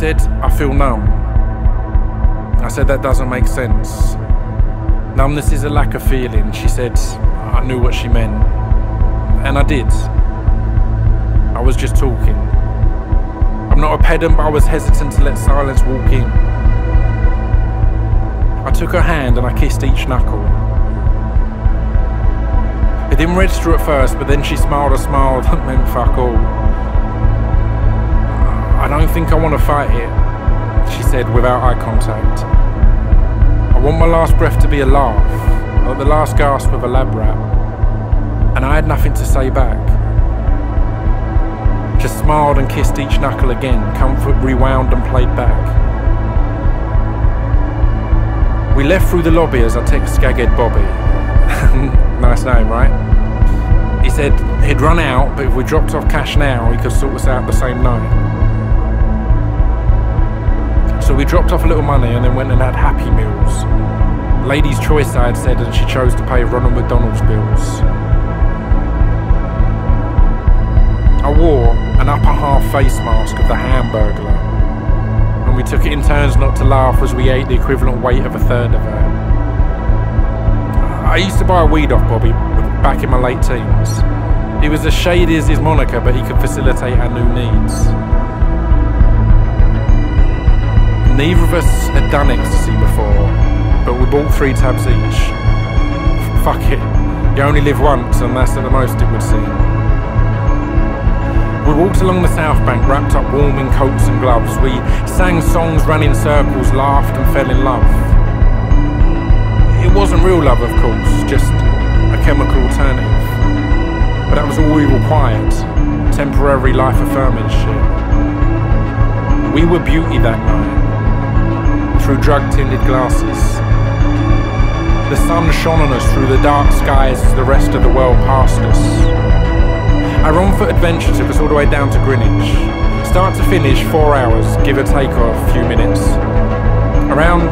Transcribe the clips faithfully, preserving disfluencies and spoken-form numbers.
said, I feel numb. I said, that doesn't make sense. Numbness is a lack of feeling. She said, I knew what she meant. And I did. I was just talking. I'm not a pedant, but I was hesitant to let silence walk in. I took her hand and I kissed each knuckle. It didn't register at first, but then she smiled a smile that meant fuck all. I don't think I want to fight it, she said without eye contact. I want my last breath to be a laugh, like the last gasp of a lab rat. And I had nothing to say back. Just smiled and kissed each knuckle again, comfort rewound and played back. We left through the lobby as I text Skaghead Bobby. Nice name, right? He said he'd run out, but if we dropped off cash now, he could sort us out the same night. So we dropped off a little money and then went and had Happy Meals. Lady's choice, I had said, and she chose to pay Ronald McDonald's bills. I wore an upper half face mask of the Hamburglar. And we took it in turns not to laugh as we ate the equivalent weight of a third of her. I used to buy weed off Bobby back in my late teens. He was as shady as his moniker, but he could facilitate our new needs. Neither of us had done ecstasy before, but we bought three tabs each. Fuck it, you only live once, and that's at the most it would seem. We walked along the South Bank, wrapped up warm in coats and gloves. We sang songs, ran in circles, laughed and fell in love. It wasn't real love, of course, just a chemical alternative. But that was all we required, temporary life-affirming shit. We were beauty that night, through drug-tinted glasses. The sun shone on us through the dark skies as the rest of the world passed us. Our on-foot adventure took us all the way down to Greenwich. Start to finish, four hours, give or take or a few minutes. Around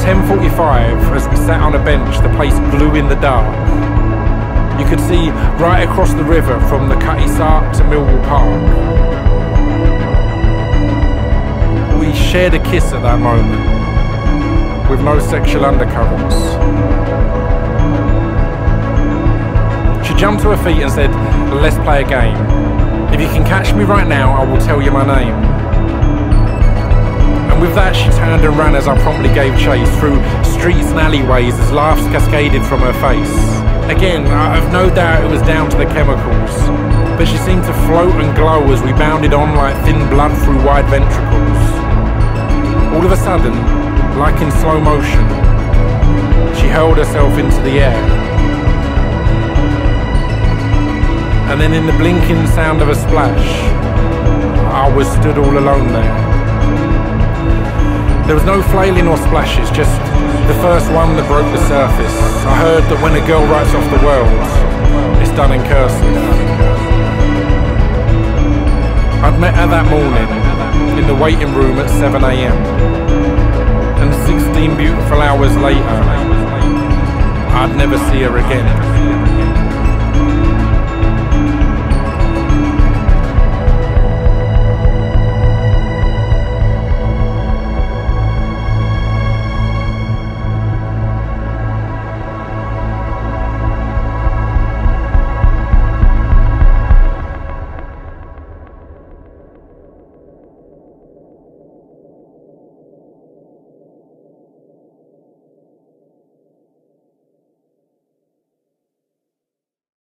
ten forty-five, as we sat on a bench, the place blew in the dark. You could see right across the river from the Cutty Sark to Millwall Park. We shared a kiss at that moment, with no sexual undercurrents. She jumped to her feet and said, let's play a game. If you can catch me right now, I will tell you my name. And with that, she turned and ran as I promptly gave chase through streets and alleyways as laughs cascaded from her face. Again, I've no doubt it was down to the chemicals, but she seemed to float and glow as we bounded on like thin blood through wide ventricles. All of a sudden, like in slow motion, she hurled herself into the air. And then in the blinking sound of a splash, I was stood all alone there. There was no flailing or splashes, just the first one that broke the surface. I heard that when a girl writes off the world, it's done in cursive. I'd met her that morning in the waiting room at seven a m And sixteen beautiful hours later, I'd never see her again.